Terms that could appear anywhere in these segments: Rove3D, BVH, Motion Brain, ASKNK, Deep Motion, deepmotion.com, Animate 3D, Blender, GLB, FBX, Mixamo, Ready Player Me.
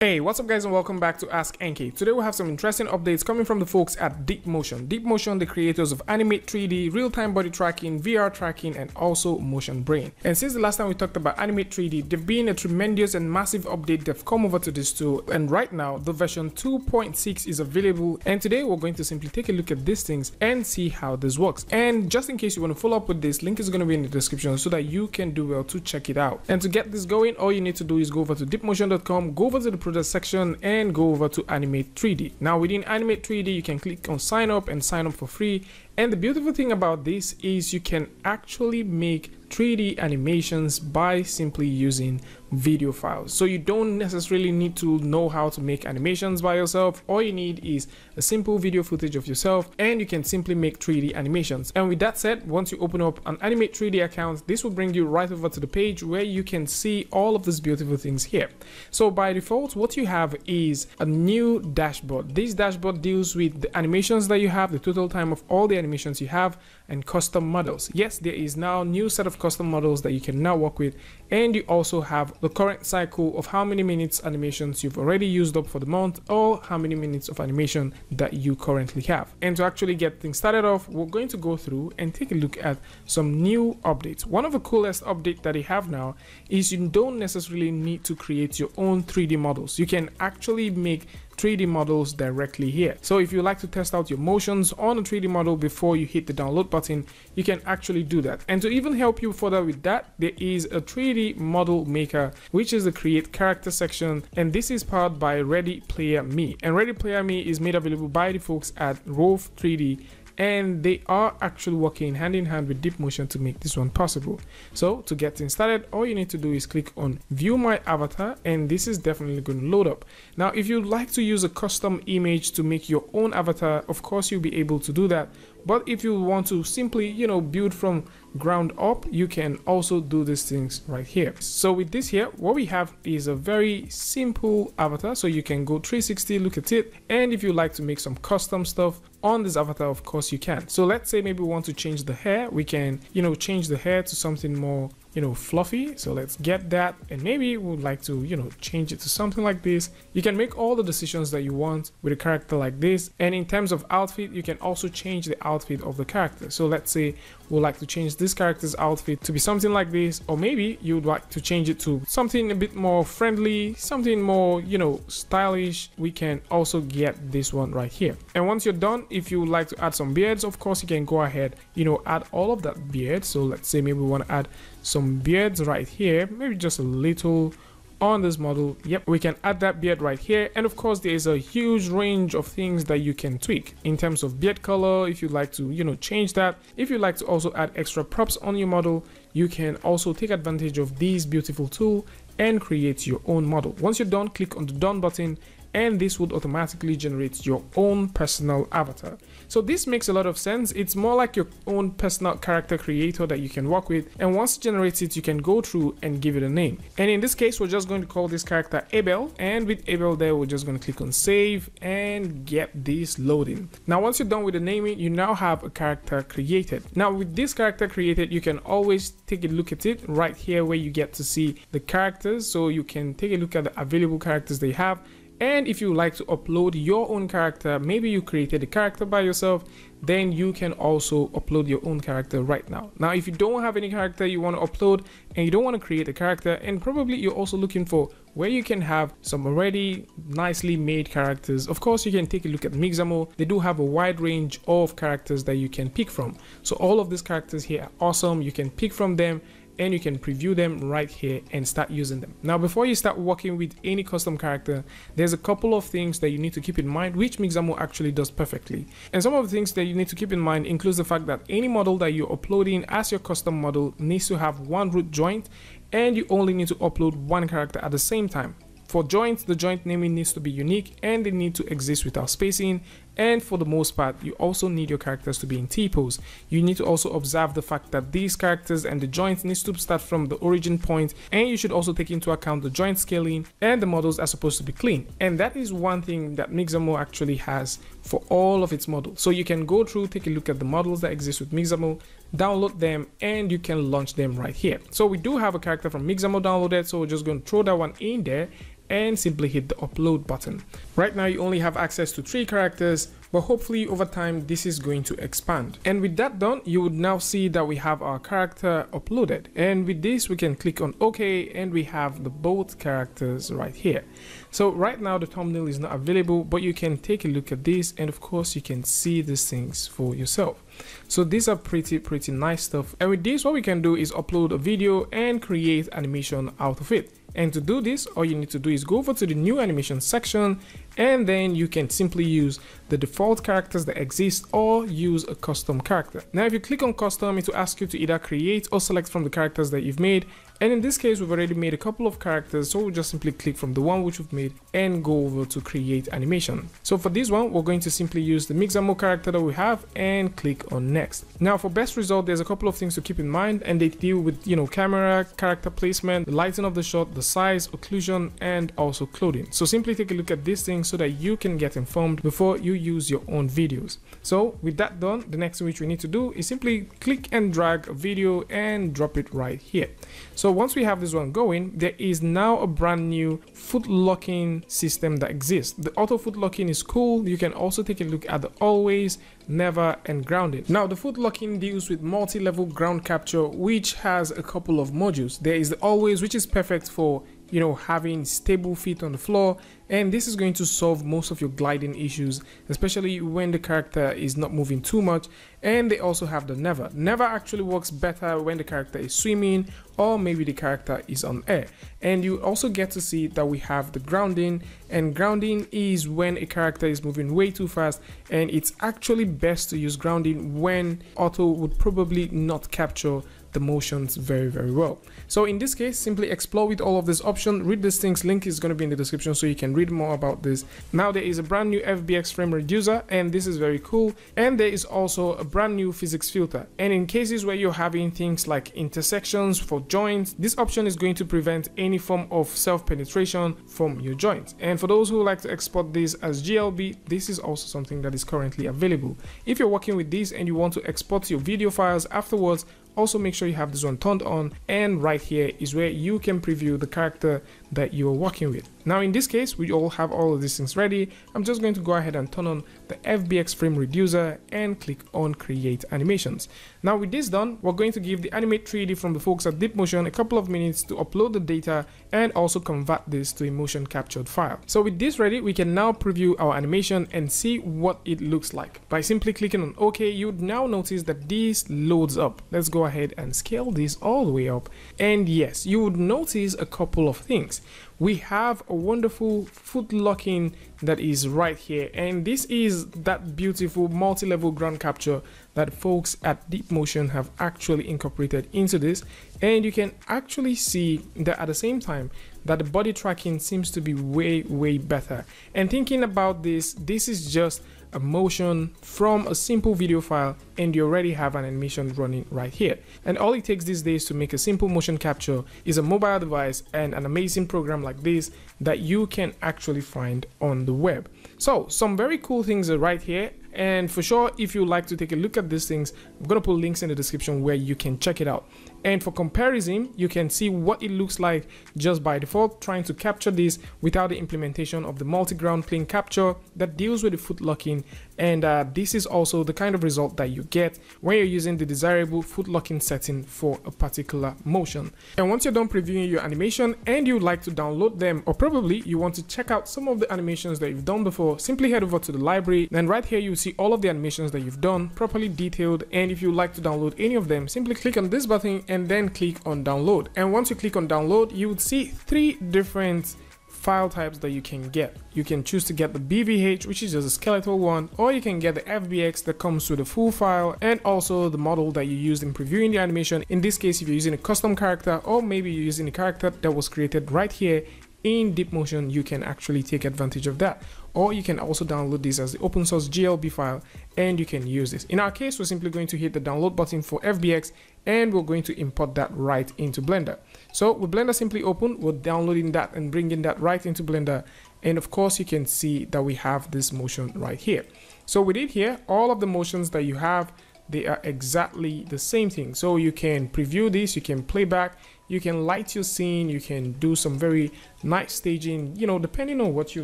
Hey, what's up guys and welcome back to ASKNK. Today we have some interesting updates coming from the folks at Deep Motion. Deep Motion, the creators of Animate 3D, real-time body tracking, VR tracking and also Motion Brain. And since the last time we talked about Animate 3D, there've been a tremendous and massive update they've come over to this tool, and right now the version 2.6 is available, and today we're going to simply take a look at these things and see how this works. And just in case you want to follow up with this, link is going to be in the description so that you can do well to check it out. And to get this going, all you need to do is go over to deepmotion.com, go over to the product section and go over to Animate 3D. Now within Animate 3D you can click on sign up and sign up for free, and the beautiful thing about this is you can actually make 3D animations by simply using video files. So you don't necessarily need to know how to make animations by yourself. All you need is a simple video footage of yourself and you can simply make 3D animations. And with that said, once you open up an Animate 3D account, this will bring you right over to the page where you can see all of these beautiful things here. So by default, what you have is a new dashboard. This dashboard deals with the animations that you have, the total time of all the animations you have, and custom models. Yes, there is now a new set of custom models that you can now work with, and you also have the current cycle of how many minutes animations you've already used up for the month or how many minutes of animation that you currently have. And to actually get things started off, we're going to go through and take a look at some new updates. One of the coolest updates that they have now is you don't necessarily need to create your own 3D models. You can actually make 3D models directly here. So if you like to test out your motions on a 3D model before you hit the download button, you can actually do that. And to even help you further with that, there is a 3D model maker, which is the create character section, and this is powered by Ready Player Me. And Ready Player Me is made available by the folks at Rove3D, and they are actually working hand in hand with Deep Motion to make this one possible. So to get things started, all you need to do is click on view my avatar, and this is definitely going to load up. Now if you'd like to use a custom image to make your own avatar, of course you'll be able to do that, but if you want to simply, you know, build from ground up, you can also do these things right here. So with this here, what we have is a very simple avatar, so you can go 360 look at it, and if you like to make some custom stuff on this avatar, of course you can. So let's say maybe we want to change the hair, we can, you know, change the hair to something more, you know, fluffy. So let's get that, and maybe we would like to, you know, change it to something like this. You can make all the decisions that you want with a character like this, and in terms of outfit, you can also change the outfit of the character. So let's say we'd like to change this character's outfit to be something like this, or maybe you'd like to change it to something a bit more friendly, something more, you know, stylish. We can also get this one right here. And once you're done, if you would like to add some beards, of course you can go ahead, you know, add all of that beard. So let's say maybe we want to add some beards right here, maybe just a little on this model. Yep, we can add that beard right here, and of course there is a huge range of things that you can tweak in terms of beard color if you'd like to, you know, change that. If you'd like to also add extra props on your model, you can also take advantage of this beautiful tool and create your own model. Once you're done, click on the done button, and this would automatically generate your own personal avatar. So this makes a lot of sense. It's more like your own personal character creator that you can work with, and once it generates it, you can go through and give it a name. And in this case, we're just going to call this character Abel, and with Abel there, we're just going to click on save and get this loading. Now once you're done with the naming, you now have a character created. Now with this character created, you can always take a look at it right here where you get to see the characters, so you can take a look at the available characters they have. And if you like to upload your own character, maybe you created a character by yourself, then you can also upload your own character right now. Now if you don't have any character you want to upload and you don't want to create a character, and probably you're also looking for where you can have some already nicely made characters, of course you can take a look at Mixamo. They do have a wide range of characters that you can pick from. So all of these characters here are awesome. You can pick from them and you can preview them right here and start using them. Now before you start working with any custom character, there's a couple of things that you need to keep in mind, which Mixamo actually does perfectly. And some of the things that you need to keep in mind includes the fact that any model that you're uploading as your custom model needs to have one root joint, and you only need to upload one character at the same time. For joints, the joint naming needs to be unique and they need to exist without spacing, and for the most part you also need your characters to be in T-pose. You need to also observe the fact that these characters and the joints needs to start from the origin point, and you should also take into account the joint scaling, and the models are supposed to be clean. And that is one thing that Mixamo actually has for all of its models. So you can go through, take a look at the models that exist with Mixamo, download them, and you can launch them right here. So we do have a character from Mixamo downloaded, so we're just going to throw that one in there and simply hit the upload button. Right now you only have access to 3 characters, but hopefully over time this is going to expand. And with that done, you would now see that we have our character uploaded, and with this we can click on OK and we have the both characters right here. So right now the thumbnail is not available, but you can take a look at this and of course you can see these things for yourself. So these are pretty nice stuff, and with this what we can do is upload a video and create animation out of it. And to do this, all you need to do is go over to the new animation section, and then you can simply use the default characters that exist or use a custom character. Now if you click on custom, it will ask you to either create or select from the characters that you've made, and in this case we've already made a couple of characters, so we'll just simply click from the one which we've made and go over to create animation. So for this one we're going to simply use the Mixamo character that we have and click on next. Now for best result, there's a couple of things to keep in mind, and they deal with, you know, camera, character placement, the lighting of the shot, the size, occlusion, and also clothing. So simply take a look at these things so that you can get informed before you use your own videos. So with that done, the next thing which we need to do is simply click and drag a video and drop it right here. So once we have this one going, there is now a brand new foot locking system that exists. The auto foot locking is cool. You can also take a look at the always, never, and grounded. Now the foot locking deals with multi-level ground capture, which has a couple of modules. There is the always, which is perfect for, you know, having stable feet on the floor, and this is going to solve most of your gliding issues, especially when the character is not moving too much. And they also have the never. Never actually works better when the character is swimming or maybe the character is on air. And you also get to see that we have the grounding, and grounding is when a character is moving way too fast, and it's actually best to use grounding when auto would probably not capture the motions very well. So in this case, simply explore with all of this option, read these things. Link is going to be in the description so you can read more about this. Now there is a brand new FBX frame reducer, and this is very cool, and there is also a brand new physics filter. And in cases where you're having things like intersections for joints, this option is going to prevent any form of self-penetration from your joints. And for those who like to export this as GLB, this is also something that is currently available. If you're working with this and you want to export your video files afterwards, also make sure you have this one turned on, and right here is where you can preview the character that you're working with. Now in this case, we all have all of these things ready. I'm just going to go ahead and turn on the FBX frame reducer and click on create animations. Now with this done, we're going to give the Animate 3D from the folks at Deep Motion a couple of minutes to upload the data and also convert this to a motion captured file. So with this ready, we can now preview our animation and see what it looks like. By simply clicking on OK, you'd now notice that this loads up. Let's go ahead and scale this all the way up, and yes, you would notice a couple of things. We have a wonderful foot locking that is right here, and this is that beautiful multi-level ground capture that folks at Deep Motion have actually incorporated into this. And you can actually see that at the same time that the body tracking seems to be way better. And thinking about this, this is just a motion from a simple video file, and you already have an animation running right here. And all it takes these days to make a simple motion capture is a mobile device and an amazing program like this that you can actually find on the web. So some very cool things are right here, and for sure if you like to take a look at these things, I'm gonna put links in the description where you can check it out. And for comparison, you can see what it looks like just by default trying to capture this without the implementation of the multi-ground plane capture that deals with the foot locking. And this is also the kind of result that you get when you're using the desirable foot locking setting for a particular motion. And once you're done previewing your animation and you'd like to download them, or probably you want to check out some of the animations that you've done before, simply head over to the library, and right here you see all of the animations that you've done properly detailed. And if you'd like to download any of them, simply click on this button and then click on download. And once you click on download, you would see 3 different file types that you can get. You can choose to get the BVH, which is just a skeletal one, or you can get the FBX that comes with the full file and also the model that you used in previewing the animation. In this case, if you're using a custom character, or maybe you're using a character that was created right here in Deep Motion, you can actually take advantage of that. Or you can also download this as the open source GLB file and you can use this. In our case, we're simply going to hit the download button for FBX and we're going to import that right into Blender. So with Blender simply open, we're downloading that and bringing that right into Blender. And of course, you can see that we have this motion right here. So with it here, all of the motions that you have they are exactly the same thing. So you can preview this, you can play back, you can light your scene, you can do some very nice staging, you know, depending on what you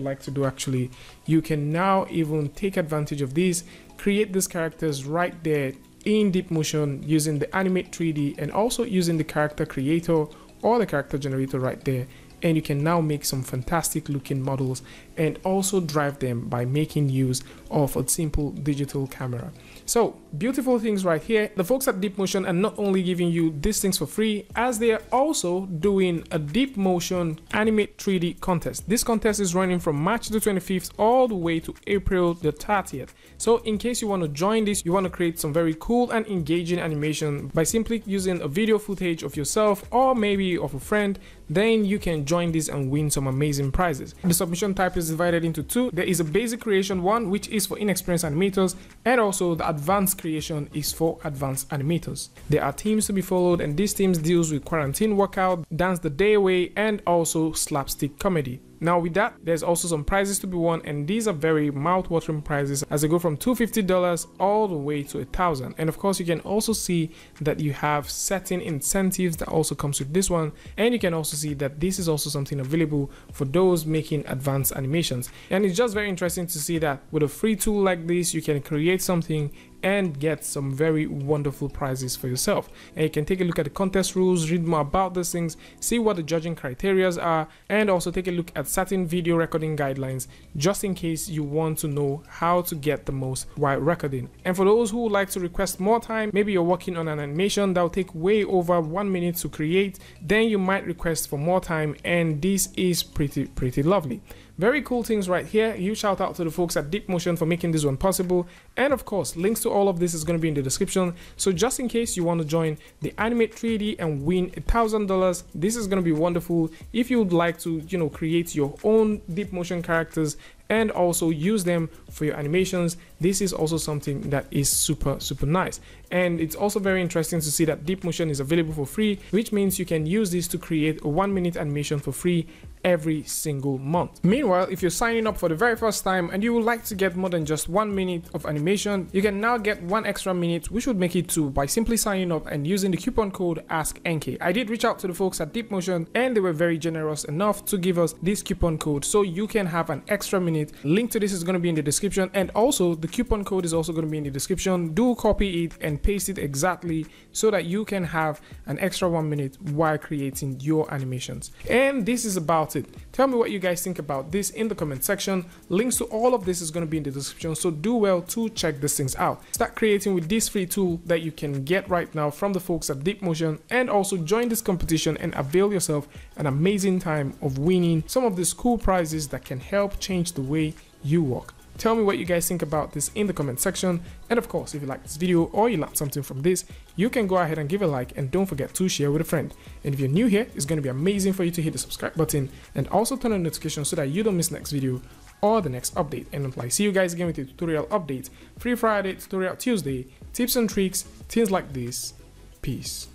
like to do. Actually, you can now even take advantage of this, create these characters right there in Deep Motion using the Animate 3D and also using the character creator or the character generator right there. And you can now make some fantastic looking models and also drive them by making use of a simple digital camera. So beautiful things right here. The folks at Deep Motion are not only giving you these things for free, as they are also doing a Deep Motion Animate 3D contest. This contest is running from March the 25th all the way to April the 30th. So in case you want to join this, you want to create some very cool and engaging animation by simply using a video footage of yourself or maybe of a friend, then you can join this and win some amazing prizes. The submission type is divided into two. There is a basic creation one, which is for inexperienced animators, and also the advanced creation is for advanced animators. There are themes to be followed, and these themes deals with quarantine workout, dance the day away, and also slapstick comedy. Now with that, there's also some prizes to be won, and these are very mouth-watering prizes as they go from $250 all the way to $1,000. And of course, you can also see that you have certain incentives that also comes with this one, and you can also see that this is also something available for those making advanced animations. And it's just very interesting to see that with a free tool like this, you can create something and get some very wonderful prizes for yourself. And you can take a look at the contest rules, read more about these things, see what the judging criterias are, and also take a look at certain video recording guidelines, just in case you want to know how to get the most while recording. And for those who would like to request more time, maybe you're working on an animation that will take way over 1 minute to create, then you might request for more time, and this is pretty lovely. Very cool things right here. Huge shout out to the folks at Deep Motion for making this one possible. And of course, links to all of this is going to be in the description. So just in case you want to join the Animate 3D and win $1,000, this is going to be wonderful. If you would like to, you know, create your own Deep Motion characters and also use them for your animations, this is also something that is super nice. And it's also very interesting to see that Deep Motion is available for free, which means you can use this to create a 1 minute animation for free every single month. Meanwhile, if you're signing up for the very first time and you would like to get more than just 1 minute of animation, you can now get 1 extra minute, which would make it 2, by simply signing up and using the coupon code ASKNK. I did reach out to the folks at Deep Motion, and they were very generous enough to give us this coupon code so you can have an extra minute. Link to this is going to be in the description, and also the coupon code is also going to be in the description. Do copy it and paste it exactly so that you can have an extra 1 minute while creating your animations. And this is about it. Tell me what you guys think about this in the comment section. Links to all of this is going to be in the description, so do well to check these things out. Start creating with this free tool that you can get right now from the folks at Deep Motion, and also join this competition and avail yourself an amazing time of winning some of these cool prizes that can help change the way you work. Tell me what you guys think about this in the comment section, and of course, if you like this video or you learned something from this, you can go ahead and give a like, and don't forget to share with a friend. And if you're new here, it's going to be amazing for you to hit the subscribe button and also turn on notifications so that you don't miss next video or the next update. And until I see you guys again with a tutorial update, Free Friday, Tutorial Tuesday, tips and tricks, things like this. Peace.